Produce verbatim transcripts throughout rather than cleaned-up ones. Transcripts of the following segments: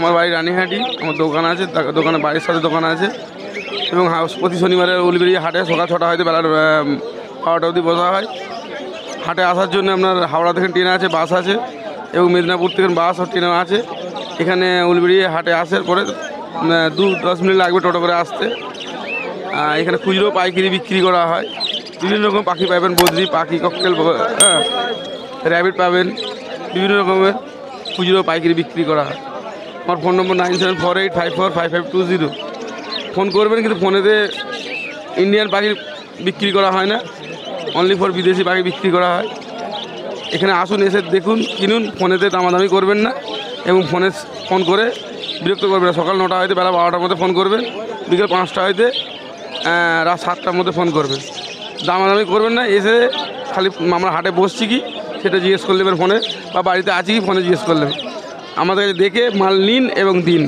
আমার বাড়ি রানীহাটি, আমার দোকান আছে, দোকানে বাড়ির সাথে দোকান আছে এবং প্রতি শনিবারে উলুবেরিয়া হাটে সকাল ছটা হয়তো বেলার বারোটা অবধি বসা হয়। হাটে আসার জন্য আপনার হাওড়া থেকে ট্রেন আছে, বাস আছে এবং মেদিনীপুর থেকে বাস ও ট্রেনও আছে। এখানে উলুবেরিয়া হাটে আসার পরে দু দশ মিনিট লাগবে টোটো করে আসতে। এখানে খুচরো পাইকারি বিক্রি করা হয়, বিভিন্ন রকম পাখি পাবেন, বদ্রি পাখি, ককটেল, হ্যাঁ র্যাবিট পাবেন, বিভিন্ন রকমের খুচরো পাইকারি বিক্রি করা হয়। আমার phone number nine seven four eight five four five five two zero. Phone করবেন, কিন্তু ফোনেতে ইন্ডিয়ান পাখি বিক্রি করা হয় না, অনলি ফর বিদেশি পাখি বিক্রি করা হয়। এখানে আসুন, এসে দেখুন, কিনুন, ফোনেতে দামাদামি করবেন না এবং ফোনে ফোন করে বিরক্ত করবেন না। সকাল নটা হয়তো বেলা বারোটার মধ্যে ফোন করবেন, বিকেল পাঁচটা হয়তো রাত সাতটার মধ্যে ফোন করবেন। দামাদামি করবেন না, এসে খালি আমরা হাটে বসছি কি সেটা জিজ্ঞেস করে নেবেন ফোনে, বা বাড়িতে আছি কি ফোনে জিজ্ঞেস করলেন। আমাদের দেখে মাল নিন এবং দিন।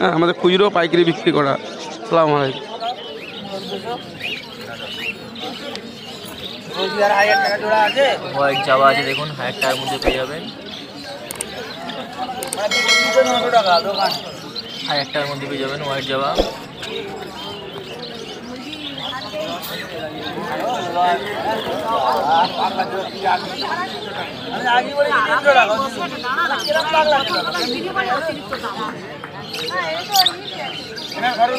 হ্যাঁ, আমাদের খুচরো পাইকারি বিক্রি করা। আসসালামু আলাইকুম। হোয়াইট চাবা আছে দেখুন, হাজার টাকার মধ্যে পেয়ে যাবেন, হাজার টাকার মধ্যে পেয়ে যাবেন হোয়াইট চাবা।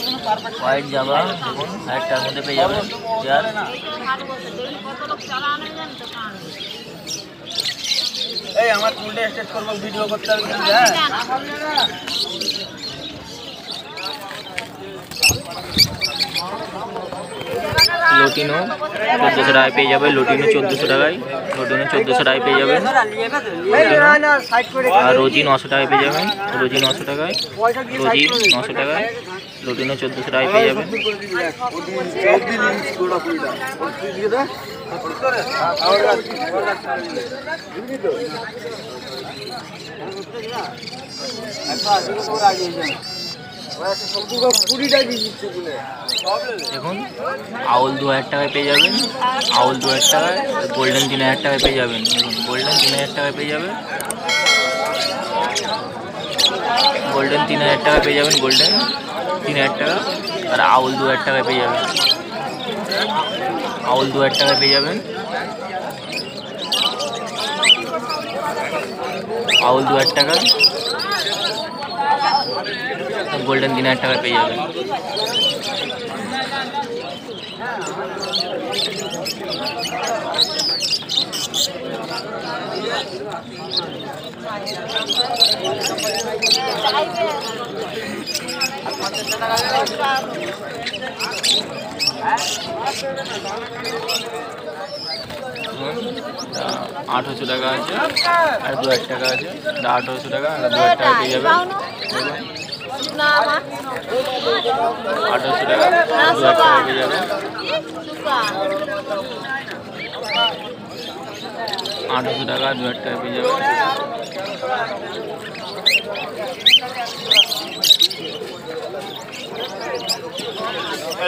হোয়াইট জাবা দেখুন, হাজারটার মধ্যে পেয়ে যাবেন। এই আমার ফুলটা স্টেট করব, ভিডিও করতে হবে। লটিনো চোদ্দোশো টাকায় পেয়ে যাবে, লটিনো চোদ্দোশো টাকায় লটিনো চোদ্দোশো টাকায় পেয়ে যাবেন। আর রোজি নশো টাকায় পেয়ে যাবেন, রোজি নশো টাকায় রোজি নশো টাকায় লটিনো চোদ্দোশো টাকায় পেয়ে যাবেন। দেখুন, আউল দু হাজার টাকায় পেয়ে যাবেন, আউল দু হাজার টাকায়, গোল্ডেন তিন হাজার টাকায় পেয়ে যাবেন। দেখুন, গোল্ডেন তিন হাজার টাকায় পেয়ে যাবেন, গোল্ডেন তিন হাজার টাকায় পেয়ে যাবেন, গোল্ডেন তিন হাজার টাকা। আর আউল দু হাজার টাকায় পেয়ে যাবেন, আউল দু হাজার টাকায় পেয়ে যাবেন, আউল দু হাজার টাকা, গোল্ডেন তিন হাজার টাকা পেয়ে যাবেন। আঠারোশো টাকা আছে, আর দু হাজার টাকা আছে, আঠারোশো টাকা আর দু হাজার টাকা পেয়ে যাবেন। আঠারোশো টাকা দু হাজার টাকা পেয়ে যাবেন, আঠারোশো টাকা দু হাজার টাকা পেয়ে যাবেন।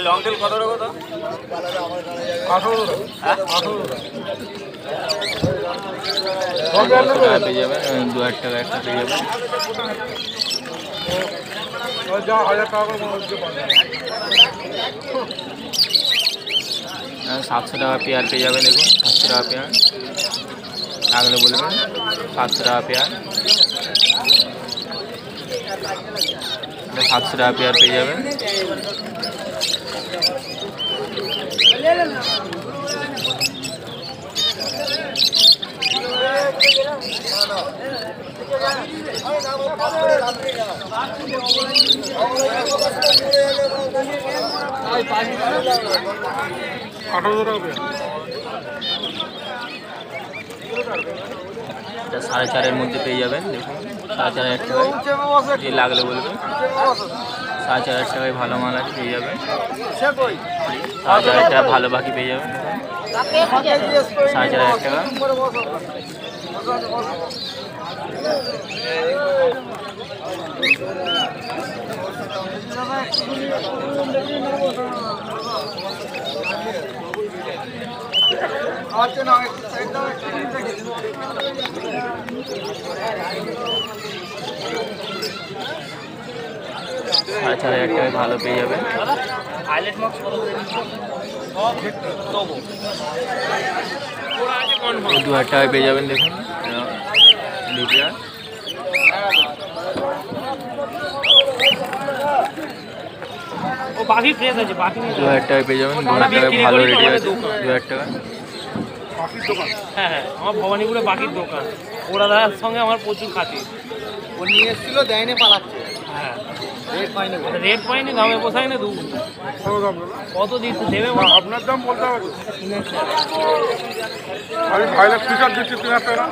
লং টেল কত টাকা? কত? আঠারোশো টাকা, আঠারোশো টাকা। সাতশো টাকা পেয়ার পেয়ে যাবেন। দেখুন, সাতশো টাকা পেয়ার লাগলে বলবেন, সাতশো টাকা পেয়ার, সাতশো টাকা পেয়ার পেয়ে যাবেন। সাড়ে চারের মধ্যে পেয়ে যাবেন। দেখুন, সাড়ে চার হাজার টাকায় যে লাগলে বলবেন, সাড়ে চার হাজার টাকায় ভালো মাল আছে পেয়ে যাবেন, সাড়ে চার হাজার টাকা ভালো বাকি পেয়ে যাবেন, সাড়ে চার হাজার টাকা। সাড়ে চার হাজার টাকায় ভালো পেয়ে যাবেন। দু হাজার টাকায় পেয়ে যাবেন। দেখুন লিটার ও বাকি ফ্রেশ আছে, বাকি দু হাজার টাকায় পেয়ে যাবেন। দু হাজার টাকায় ভালো রেডি আছে। দু হাজার টাকা বাকির দোকান, হ্যাঁ হ্যাঁ আমার ভবানীপুরে বাকির দোকান, ওরা দাদার সঙ্গে আমার প্রচুর খাতির। ও নিয়ে এসেছিল, দেয়নি, পালাচ্ছে। হ্যাঁ রেট পাইনি, রেট পাইনি, দামে পোষায় না। দু কত দিচ্ছে দেবে? আপনার দাম বলতে হবে। আমি ভাইলেট ফিচার দিচ্ছি তিন হাজার টাকা।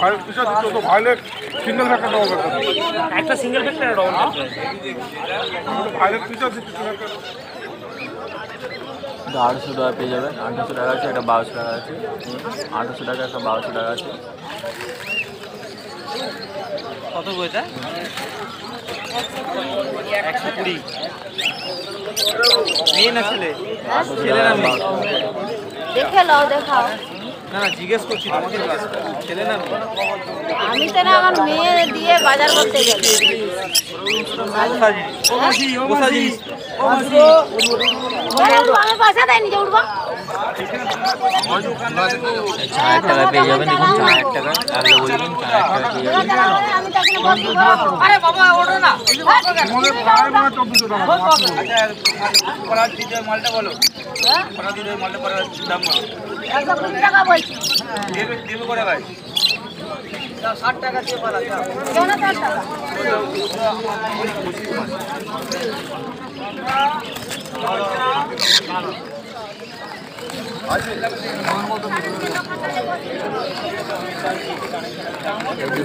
ভাইলেট ফিচার দিচ্ছি তো, ভাইলেট সিঙ্গেল ফ্যাক্টর ডবল ফ্যাক্টর, একটা সিঙ্গেল ফ্যাক্টর ডবল ফ্যাক্টর, ভাইলেট ফিচার দিচ্ছি তিন হাজার টাকা। আটশো টাকা পেয়ে যাবেন। আঠারোশো টাকা আছে, একটা বারোশো টাকা আছে। আঠারোশো টাকা, একটা বারোশো টাকা আছে। কত বইটা? একশো কুড়ি। মেয়ে না ছেলে? ছেলে না মেয়ে? দেখে নাও, দেখাও। না না, জিজ্ঞেস করছি তোমাকে, ছেলে না মেয়ে? আমি তো না, আমার মেয়ে দিয়ে বাজার করতে গেছি। ষাট টাকা দিয়ে পালা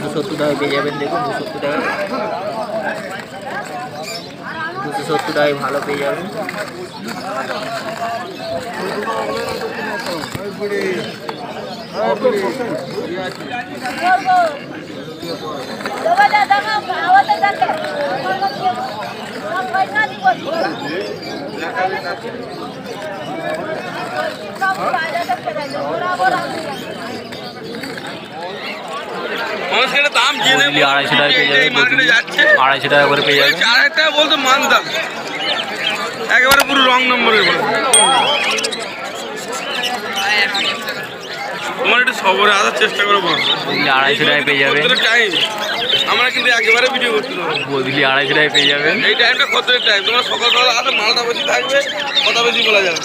দুশো সত্তর টাকা পেয়ে যাবেন। দেখুন দুশো সত্তর টাকা, দুশো সত্তর টাকায় ভালো পেয়ে যাবেন। আড়াইশো টাকা পেয়ে যাবে। আড়াইশো টাকা করে পেয়ে যাবে। আড়াইশো টাকা বলতো মান দাম একেবারে পুরো রং নম্বরের। তোমার একটু সবরে আসার চেষ্টা করো। আড়াইশো টাকায় পেয়ে যাবে। টাইম আমরা কিন্তু একেবারে ভিডিও করতে বদলি। আড়াইশো টাকায় পেয়ে যাবেন। এই টাইমটা কত টাইম? তোমার সকালবেলা আসে, মালদা বেশি থাকবে, কথা বেশি বলা যাবে।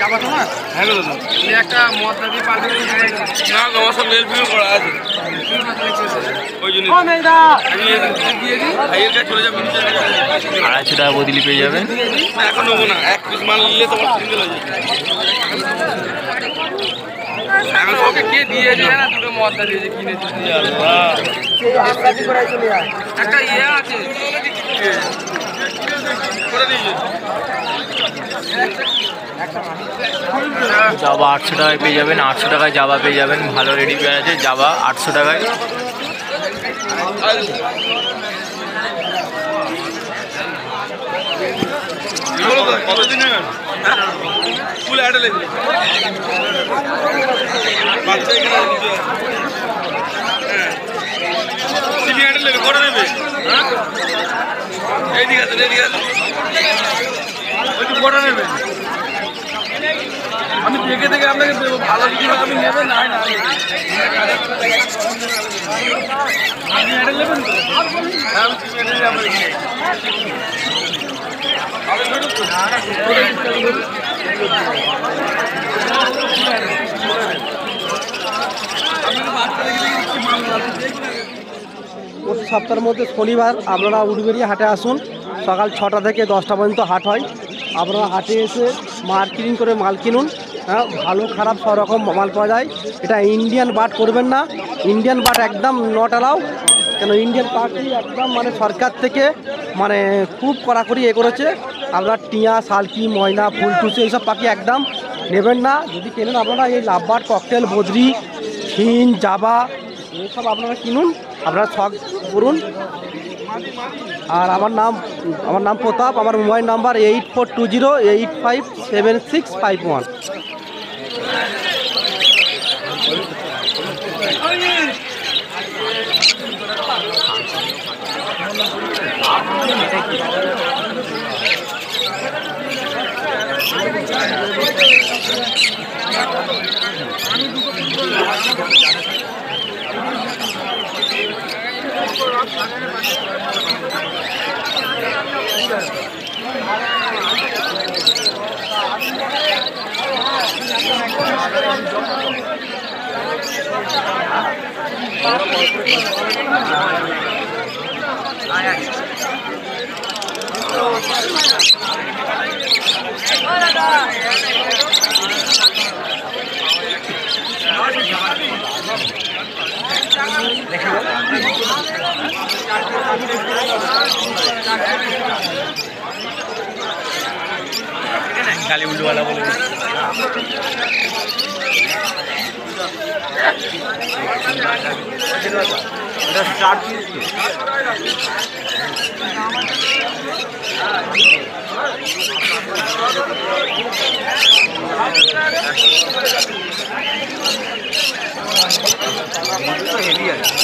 যাবা তোমার? হ্যাঁ দাদা, তুমি একটা মশলা দিয়ে পাল্টে না, তোমার সব মেল ফিল করা আছে ওই জন্য। আড়াইশো টাকা বদলি পেয়ে যাবেন। এখন নেবো না, এক পিস মাল নিলে তোমার সিঙ্গেল হয়ে যাবে। জাবা আটশো টাকায় পেয়ে যাবেন। আটশো টাকায় জাবা পেয়ে যাবেন, ভালো রেডি পেয়ে আছে। জাবা আটশো টাকায়। আমি দেখে দেখে আপনাকে ভালো কিছু আপনি নেবেন না, সপ্তাহের মধ্যে শনিবার আপনারা উলুবেরিয়া হাটে আসুন। সকাল ছটা থেকে দশটা পর্যন্ত হাট হয়। আপনারা হাটে এসে মার্কেটিং করে মাল কিনুন। হ্যাঁ, ভালো খারাপ সব রকম মাল পাওয়া যায়। এটা ইন্ডিয়ান বাট করবেন না, ইন্ডিয়ান বাট একদম নট অ্যালাউ। কেন ইন্ডিয়ান পার্টি একদম মানে সরকার থেকে মানে খুব কড়াকড়ি এ করেছে। আপনার টিয়া, শালকি, ময়না, ফুলটুসি এইসব পাখি একদম নেবেন না। যদি কেনেন আপনারা এই লাভবার্ড, ককটেল, বদ্রি, ফিন, জাবা এইসব আপনারা কিনুন, আপনারা শখ করুন। আর আমার নাম আমার নাম প্রতাপ। আমার mobile number eight four two zero eight five seven six five one. Kali ulu ala bolu. Altyazı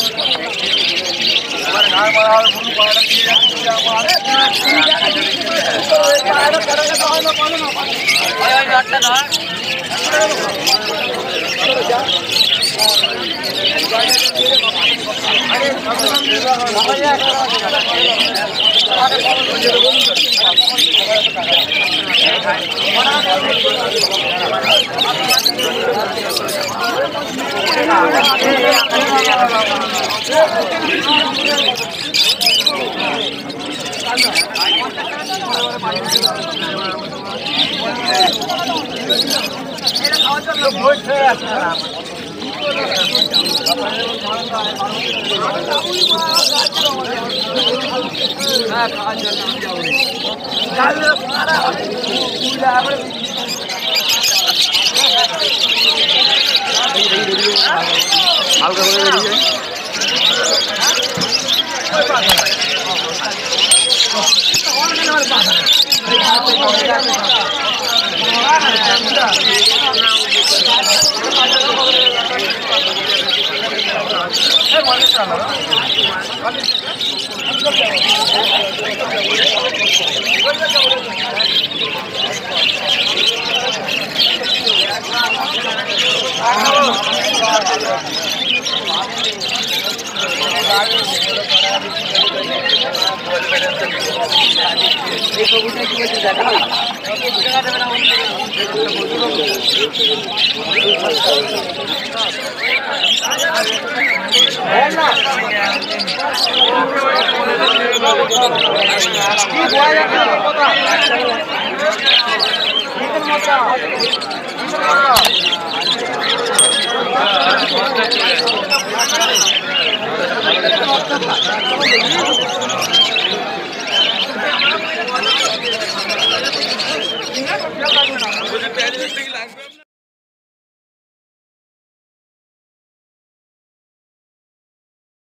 M K Uluberia pakhir hat.